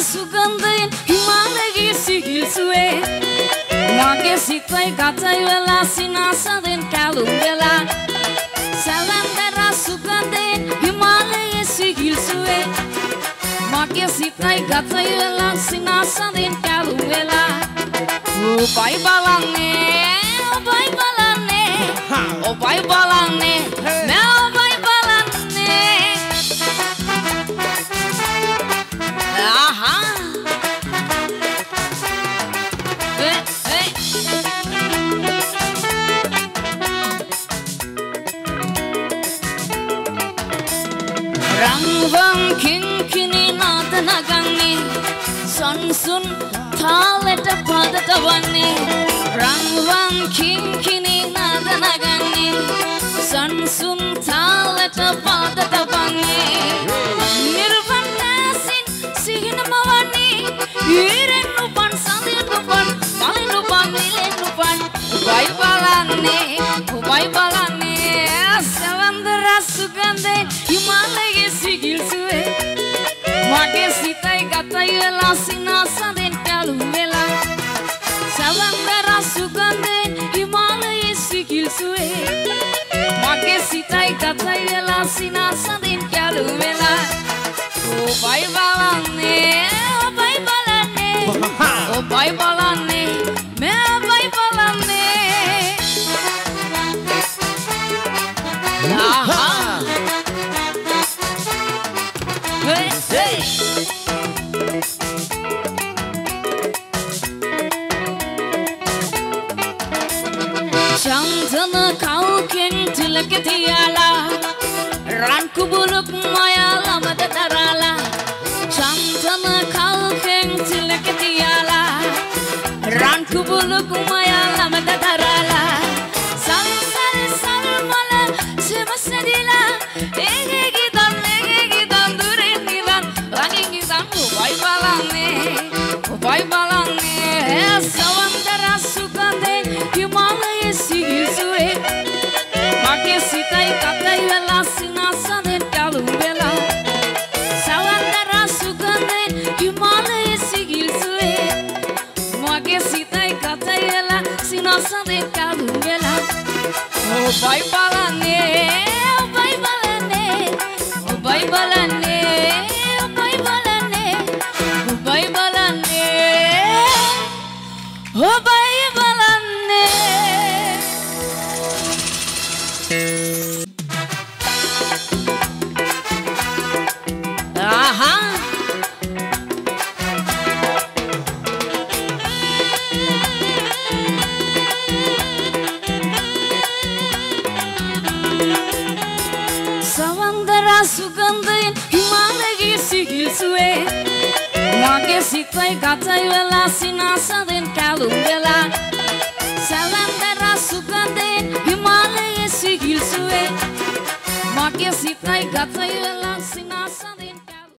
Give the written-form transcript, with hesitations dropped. sugandin malagi sigisue mage sitai gatai vela sinasadin kalungela salandara sugandin malagi sigisue mage sitai gatai vela sinasadin kalungela o pai balane now pai balane aha rangvam kinkini nadana ganni sansun thalata padata vanni rangvam kinkini nadana ganni sansun thalata padata vanni nirvannasin sihinama vanni irennu pan sandiru pan malinu pan nilenu pan ubai balane savandra sugande himalaya sigilsuve mage sitai gatai vela sinasaden kaluvela savandra sugande himalaya sigilsuve mage sitai gatai vela sinasaden kaluvela ubai balane ubai balane me ubai balane aha Chandana kauken tilak diyala ranku buluk mayala madatarala Chandana kauken tilak diyala ranku buluk mayala madatarala sansar sarmala semasdila ege gidan dure nilan ani gidan ubai balane savandara sugande himalaya sigilsuve mage sitai katai vela sinasaden kaluvela savandara sugande himalaya sigilsuve mage sitai katai vela sinasaden kaluvela ubai balane ubai balane ubai balane ubai balane ubai balane ubai balane aha savandara sugandin himalagi sigilsuve mage sitai gatai vela sinasaden kaluvela savandara sugandin himalagi sigilsuve mage sitai gatai vela sinasaden